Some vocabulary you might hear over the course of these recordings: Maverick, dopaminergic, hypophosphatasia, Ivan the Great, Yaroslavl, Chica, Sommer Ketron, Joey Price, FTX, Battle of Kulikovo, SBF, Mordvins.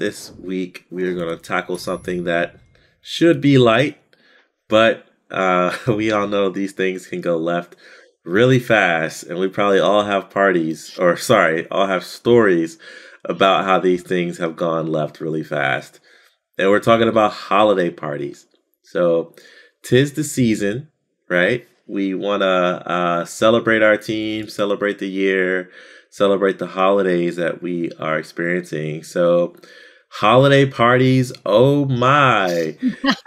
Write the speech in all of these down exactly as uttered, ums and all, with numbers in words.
This week we are going to tackle something that should be light, but uh, we all know these things can go left really fast, and we probably all have parties, or sorry, all have stories about how these things have gone left really fast. And we're talking about holiday parties. So 'tis the season, right? We want to uh, celebrate our team, celebrate the year, celebrate the holidays that we are experiencing. So holiday parties, oh my.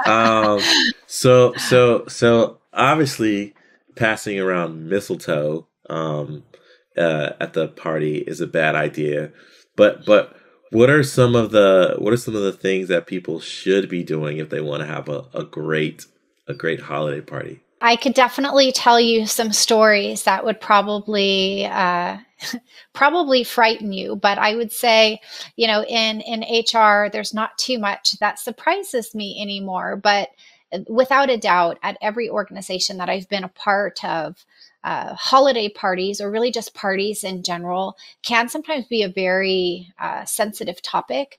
um, so, so, so obviously passing around mistletoe um, uh, at the party is a bad idea. But, but what are some of the, what are some of the things that people should be doing if they want to have a, a great, a great holiday party? I could definitely tell you some stories that would probably uh, probably frighten you, but I would say, you know, in in H R, there's not too much that surprises me anymore. But without a doubt, at every organization that I've been a part of, uh, holiday parties, or really just parties in general, can sometimes be a very uh, sensitive topic,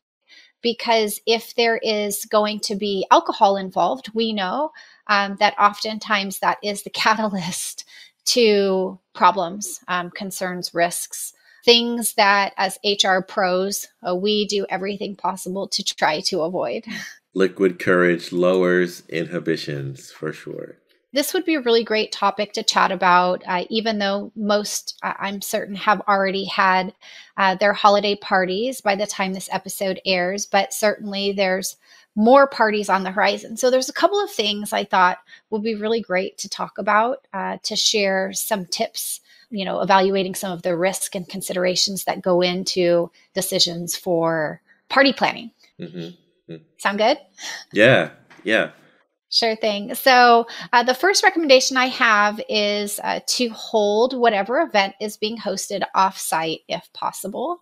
because if there is going to be alcohol involved, we know. Um, that oftentimes that is the catalyst to problems, um, concerns, risks, things that as H R pros, uh, we do everything possible to try to avoid. Liquid courage lowers inhibitions for sure. This would be a really great topic to chat about, uh, even though most, uh, I'm certain, have already had uh, their holiday parties by the time this episode airs, but certainly there's more parties on the horizon. So there's a couple of things I thought would be really great to talk about, uh, to share some tips, you know, evaluating some of the risk and considerations that go into decisions for party planning. Mm-hmm. Sound good? Yeah, yeah. Sure thing. So uh, the first recommendation I have is uh, to hold whatever event is being hosted offsite if possible,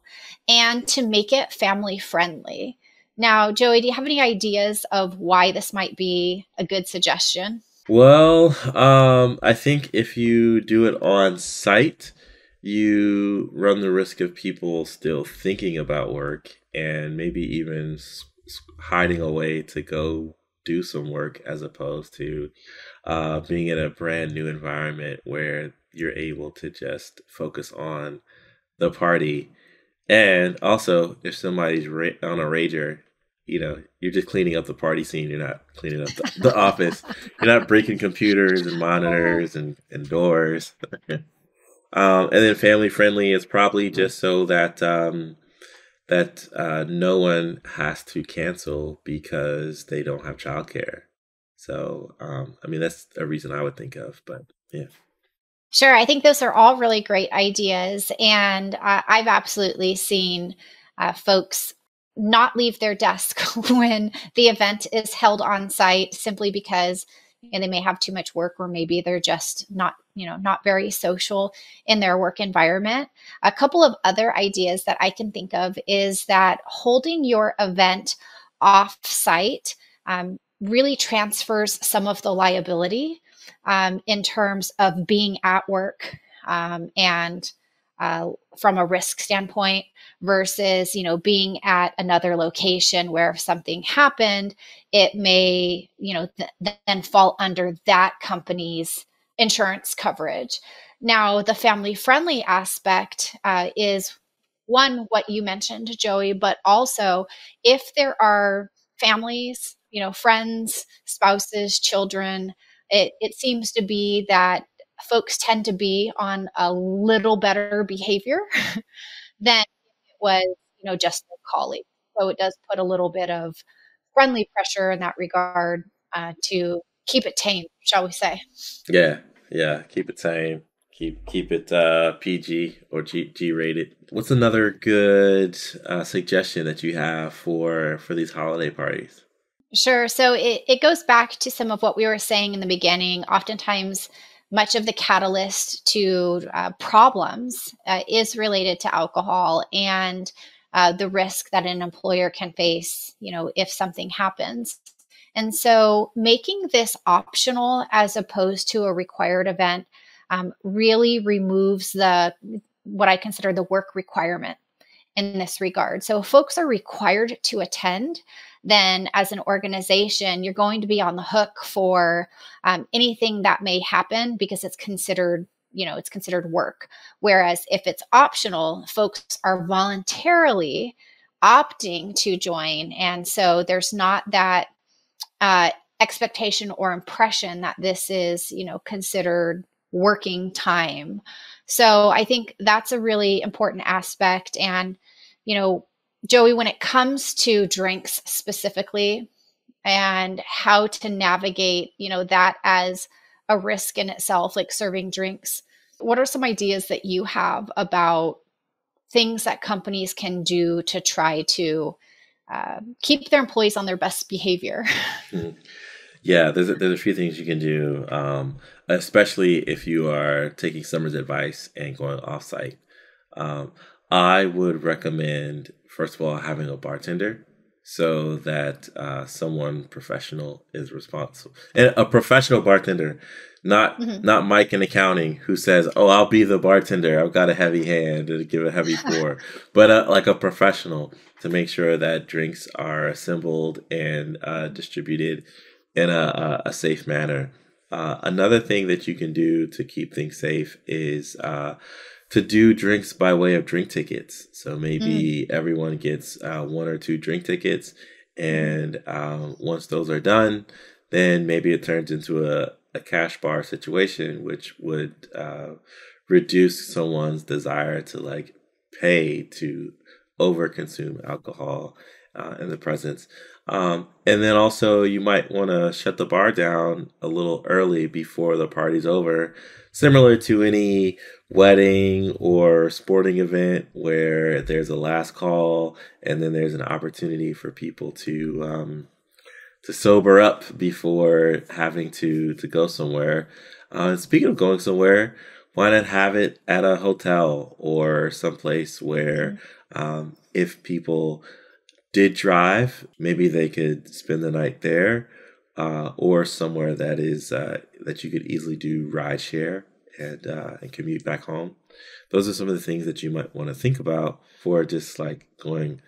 and to make it family friendly. Now, Joey, do you have any ideas of why this might be a good suggestion? Well, um, I think if you do it on site, you run the risk of people still thinking about work and maybe even hiding away to go do some work, as opposed to uh, being in a brand new environment where you're able to just focus on the party. And also, if somebody's ra on a rager, you know, you're just cleaning up the party scene. You're not cleaning up the, the office. You're not breaking computers and monitors and, and doors. um, and then family friendly is probably just so that um, that uh, no one has to cancel because they don't have childcare. So, um, I mean, that's a reason I would think of, but yeah. Sure. I think those are all really great ideas. And uh, I've absolutely seen uh, folks not leave their desk when the event is held on site, simply because you know, they may have too much work, or maybe they're just not, you know, not very social in their work environment. A couple of other ideas that I can think of is that holding your event off-site um, really transfers some of the liability um, in terms of being at work um, and uh, from a risk standpoint, versus, you know, being at another location where if something happened, it may, you know, th then fall under that company's insurance coverage. Now, the family-friendly aspect uh, is one, what you mentioned, Joey, but also if there are families, you know, friends, spouses, children, it, it seems to be that folks tend to be on a little better behavior than it was, you know, just a colleague. So it does put a little bit of friendly pressure in that regard uh, to keep it tame, shall we say? Yeah, yeah, keep it tame. Keep keep it uh, P G or G, G rated. What's another good uh, suggestion that you have for for these holiday parties? Sure. So it, it goes back to some of what we were saying in the beginning. Oftentimes, much of the catalyst to uh, problems uh, is related to alcohol and uh, the risk that an employer can face, you know, if something happens. And so making this optional as opposed to a required event um, really removes the what I consider the work requirement. in this regard. So if folks are required to attend, then as an organization, you're going to be on the hook for um, anything that may happen because it's considered, you know, it's considered work. Whereas if it's optional, folks are voluntarily opting to join. And so there's not that uh, expectation or impression that this is, you know, considered working time. So I think that's a really important aspect. And, you know, Joey, when it comes to drinks specifically and how to navigate, you know, that as a risk in itself, like serving drinks, what are some ideas that you have about things that companies can do to try to uh, keep their employees on their best behavior? Mm-hmm. Yeah, there's a, there's a few things you can do, um, especially if you are taking someone's advice and going offsite. Um, I would recommend, first of all, having a bartender so that uh, someone professional is responsible. And a professional bartender, not mm-hmm. not Mike in accounting who says, oh, I'll be the bartender. I've got a heavy hand and give a heavy pour. But uh, like a professional to make sure that drinks are assembled and uh, distributed in a, a safe manner. Uh, another thing that you can do to keep things safe is uh, to do drinks by way of drink tickets. So maybe mm. everyone gets uh, one or two drink tickets. And um, once those are done, then maybe it turns into a, a cash bar situation, which would uh, reduce someone's desire to like pay to overconsume alcohol uh, in the presence. Um, and then also you might want to shut the bar down a little early before the party's over, similar to any wedding or sporting event where there's a last call and then there's an opportunity for people to, um, to sober up before having to, to go somewhere. Uh, and speaking of going somewhere, why not have it at a hotel or someplace where, um, if people did drive, maybe they could spend the night there, uh, or somewhere that is uh, that you could easily do ride share and uh, and commute back home. Those are some of the things that you might want to think about for just like going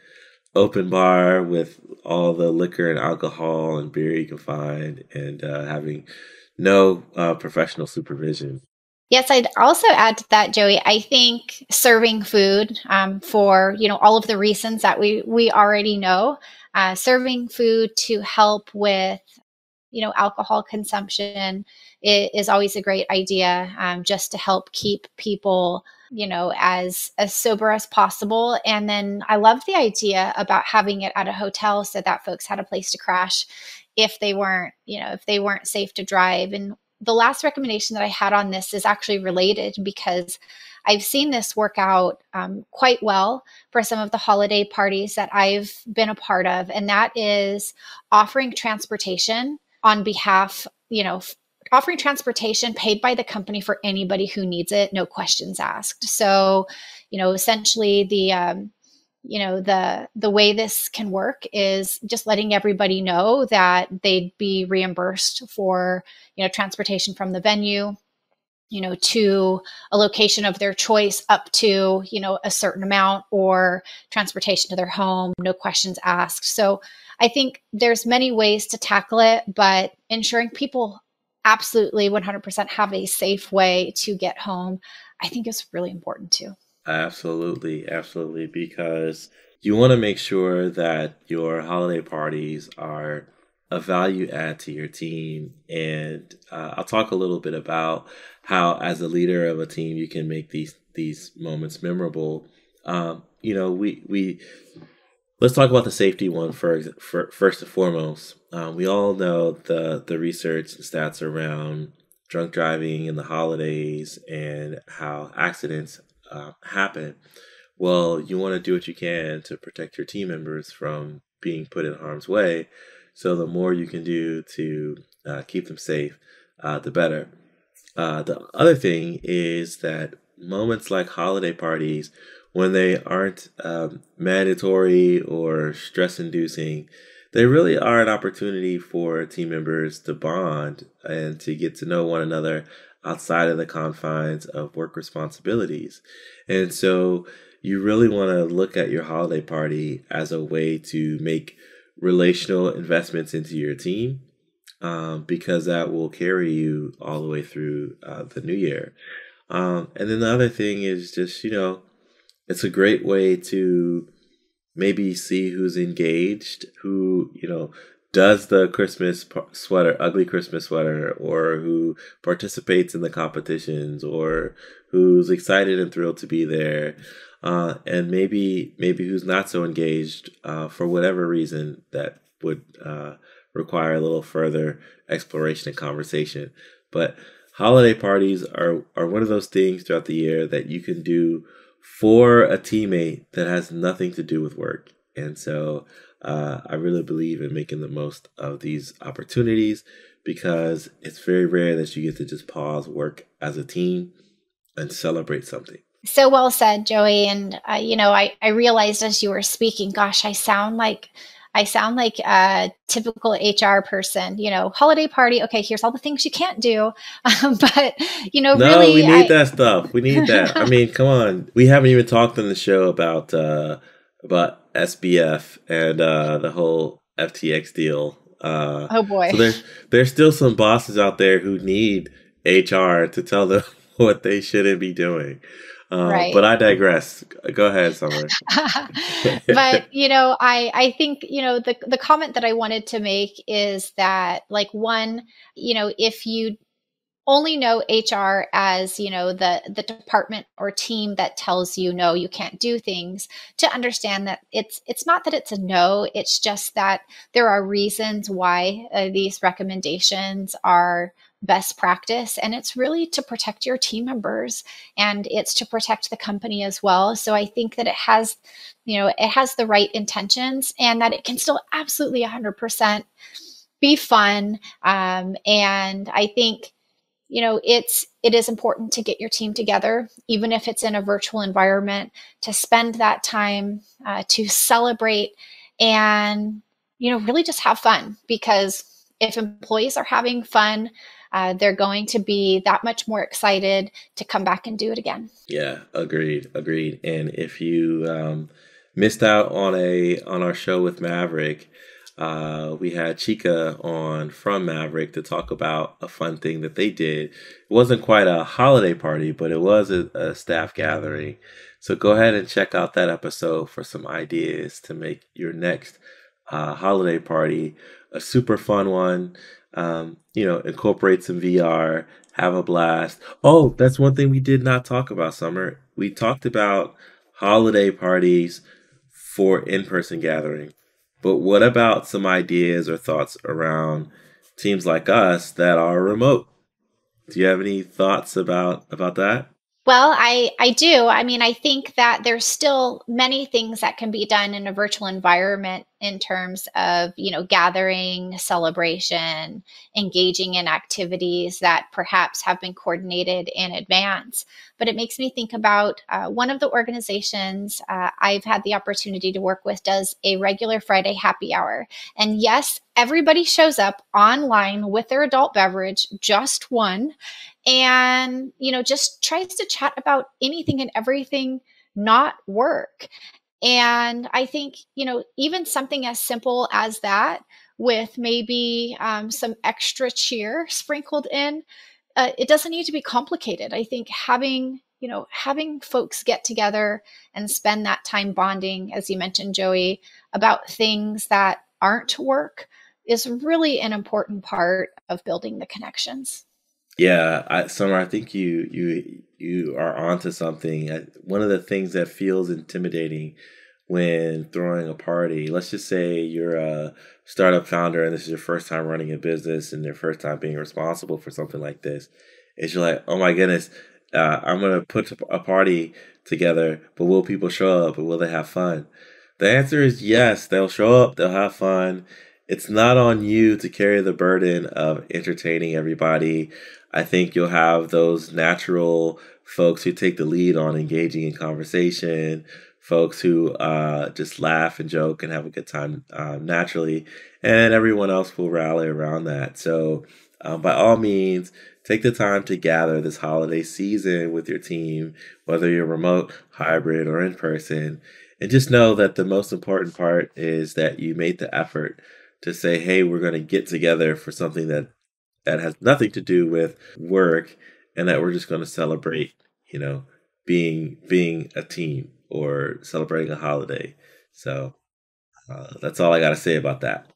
open bar with all the liquor and alcohol and beer you can find, and uh, having no uh, professional supervision. Yes, I'd also add to that, Joey, I think serving food um, for, you know, all of the reasons that we, we already know, uh, serving food to help with, you know, alcohol consumption is, is always a great idea, um, just to help keep people, you know, as, as sober as possible. And then I love the idea about having it at a hotel so that folks had a place to crash if they weren't, you know, if they weren't safe to drive. And the last recommendation that I had on this is actually related because I've seen this work out um, quite well for some of the holiday parties that I've been a part of. And that is offering transportation on behalf, you know, offering transportation paid by the company for anybody who needs it, no questions asked. So, you know, essentially the, um, you know, the, the way this can work is just letting everybody know that they'd be reimbursed for, you know, transportation from the venue, you know, to a location of their choice up to, you know, a certain amount, or transportation to their home, no questions asked. So I think there's many ways to tackle it, but ensuring people absolutely one hundred percent have a safe way to get home, I think is really important too. Absolutely, absolutely, because you want to make sure that your holiday parties are a value add to your team. And uh, I'll talk a little bit about how, as a leader of a team, you can make these these moments memorable. Um, you know, we we let's talk about the safety one first. For, first and foremost, uh, we all know the the research and stats around drunk driving in the holidays and how accidents Uh, happen. Well, you want to do what you can to protect your team members from being put in harm's way. So the more you can do to uh, keep them safe, uh, the better. Uh, the other thing is that moments like holiday parties, when they aren't um, mandatory or stress-inducing, they really are an opportunity for team members to bond and to get to know one another outside of the confines of work responsibilities. And so you really want to look at your holiday party as a way to make relational investments into your team, um, because that will carry you all the way through uh, the new year. Um, and then the other thing is just, you know, it's a great way to maybe see who's engaged, who, you know, does the Christmas sweater, ugly Christmas sweater, or who participates in the competitions, or who's excited and thrilled to be there. Uh, and maybe maybe who's not so engaged uh, for whatever reason that would uh, require a little further exploration and conversation. But holiday parties are, are one of those things throughout the year that you can do for a teammate that has nothing to do with work. And so uh, I really believe in making the most of these opportunities, because it's very rare that you get to just pause work as a team and celebrate something. So well said, Joey. And, uh, you know, I, I realized as you were speaking, gosh, I sound like I sound like a typical H R person, you know, holiday party. Okay, here's all the things you can't do. Um, but, you know, no, really. No, we need I, that stuff. We need that. I mean, come on. We haven't even talked on the show about uh, about S B F and uh, the whole F T X deal. Uh, oh, boy. So there's, there's still some bosses out there who need H R to tell them what they shouldn't be doing. Uh, right. But I digress. Go ahead, Summer. But, you know, I, I think, you know, the, the comment that I wanted to make is that, like, one, you know, if you only know H R as, you know, the, the department or team that tells you, no, you can't do things, to understand that it's, it's not that it's a no, it's just that there are reasons why uh, these recommendations are best practice, and it's really to protect your team members, and it's to protect the company as well. So I think that it has, you know, it has the right intentions, and that it can still absolutely one hundred percent be fun. Um, and I think, you know, it's it is important to get your team together, even if it's in a virtual environment, to spend that time uh, to celebrate, and you know, really just have fun, because if employees are having fun, Uh, they're going to be that much more excited to come back and do it again. Yeah, agreed, agreed. And if you um, missed out on a on our show with Maverick, uh, we had Chica on from Maverick to talk about a fun thing that they did. It wasn't quite a holiday party, but it was a, a staff gathering. So go ahead and check out that episode for some ideas to make your next uh, holiday party a super fun one. Um, you know, incorporate some V R, have a blast. Oh, that's one thing we did not talk about, Summer. We talked about holiday parties for in-person gathering. But what about some ideas or thoughts around teams like us that are remote? Do you have any thoughts about, about that? Well, I, I do. I mean, I think that there's still many things that can be done in a virtual environment in terms of, you know, gathering, celebration, engaging in activities that perhaps have been coordinated in advance. But it makes me think about uh, one of the organizations uh, I've had the opportunity to work with does a regular Friday happy hour. And yes, everybody shows up online with their adult beverage, just one. And, you know, just tries to chat about anything and everything, not work. And I think, you know, even something as simple as that, with maybe um, some extra cheer sprinkled in, uh, it doesn't need to be complicated. I think having, you know, having folks get together and spend that time bonding, as you mentioned, Joey, about things that aren't work is really an important part of building the connections. Yeah, I, Summer, I think you you you are onto something. I, one of the things that feels intimidating when throwing a party, let's just say you're a startup founder and this is your first time running a business and your first time being responsible for something like this, is you're like, oh my goodness, uh, I'm going to put a party together, but will people show up and will they have fun? The answer is yes, they'll show up, they'll have fun. It's not on you to carry the burden of entertaining everybody. I think you'll have those natural folks who take the lead on engaging in conversation, folks who uh, just laugh and joke and have a good time uh, naturally, and everyone else will rally around that. So um, by all means, Take the time to gather this holiday season with your team, whether you're remote, hybrid, or in person. And just know that the most important part is that you made the effort to say, hey, we're going to get together for something that, that has nothing to do with work, and that we're just going to celebrate, you know, being being a team or celebrating a holiday. So uh, that's all I got to say about that.